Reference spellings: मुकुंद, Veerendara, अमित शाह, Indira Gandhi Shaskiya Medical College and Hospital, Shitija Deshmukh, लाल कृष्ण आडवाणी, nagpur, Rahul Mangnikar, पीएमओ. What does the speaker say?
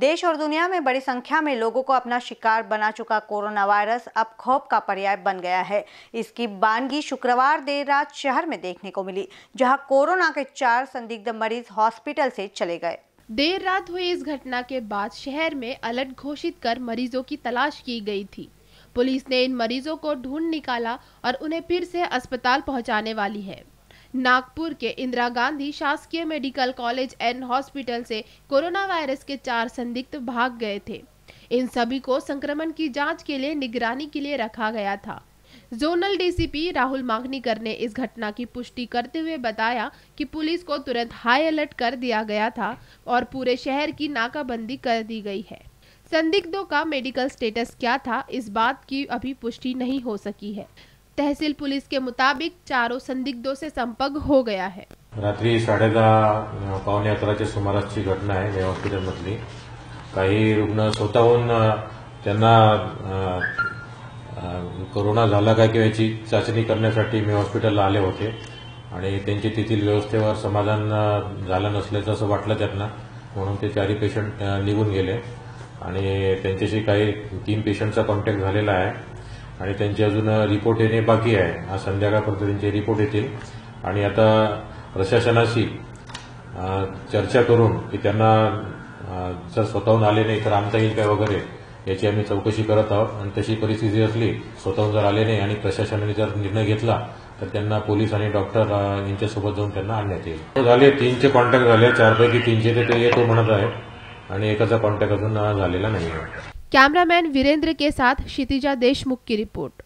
देश और दुनिया में बड़ी संख्या में लोगों को अपना शिकार बना चुका कोरोना वायरस अब खौफ का पर्याय बन गया है। इसकी बानगी शुक्रवार देर रात शहर में देखने को मिली, जहां कोरोना के 4 संदिग्ध मरीज हॉस्पिटल से चले गए। देर रात हुई इस घटना के बाद शहर में अलर्ट घोषित कर मरीजों की तलाश की गई थी। पुलिस ने इन मरीजों को ढूंढ निकाला और उन्हें फिर से अस्पताल पहुँचाने वाली है। नागपुर के इंदिरा गांधी शासकीय मेडिकल कॉलेज एंड हॉस्पिटल से कोरोना वायरस के 4 संदिग्ध भाग गए थे। इन सभी को संक्रमण की जांच के लिए निगरानी के लिए रखा गया था। जोनल डीसीपी राहुल मांगनीकर ने इस घटना की पुष्टि करते हुए बताया कि पुलिस को तुरंत हाई अलर्ट कर दिया गया था और पूरे शहर की नाकाबंदी कर दी गई है। संदिग्धों का मेडिकल स्टेटस क्या था, इस बात की अभी पुष्टि नहीं हो सकी है। तहसील पुलिस के मुताबिक 4 संदिग्धों से संपर्क हो गया है। रात्री 10:30-11:15 सुमारासची घटना आहे। या हॉस्पिटलमधली काही रुग्ण स्वतःहून त्यांना कोरोना झाला का की याची चाचणी करण्यासाठी मी हॉस्पिटलला आले होते आणि त्यांची तेथील व्यवस्थेवर समाधान झालं नसल्याचं असं वाटलं त्यांना, म्हणून ते 4 पेशंट निघून गेले आणि त्यांच्याशी काही 3 पेशंटचा कॉन्टॅक्ट झालेला आहे आणि त्यांचे अजून रिपोर्ट येणे बाकी आहे। आज संध्याकाळपर्यंत त्यांचे रिपोर्ट येतील आणि आता प्रशासनाशी चर्चा करून की त्यांना जर स्वतःहून आले नाही तर आणता येईल काय वगैरे याची आम्ही चौकशी करत आहोत आणि तशी परिस्थिती असली स्वतःहून जर आले नाही आणि प्रशासनाने जर निर्णय घेतला तर त्यांना पोलीस आणि डॉक्टर यांच्यासोबत जाऊन त्यांना आणण्यात येईल। झाले 3चे कॉन्टॅक्ट झाले, 4पैकी 3चे ते येतो म्हणत आहे आणि एकाचा कॉन्टॅक्ट अजून झालेला नाही आहे। कैमरामैन वीरेंद्र के साथ शितिजा देशमुख की रिपोर्ट।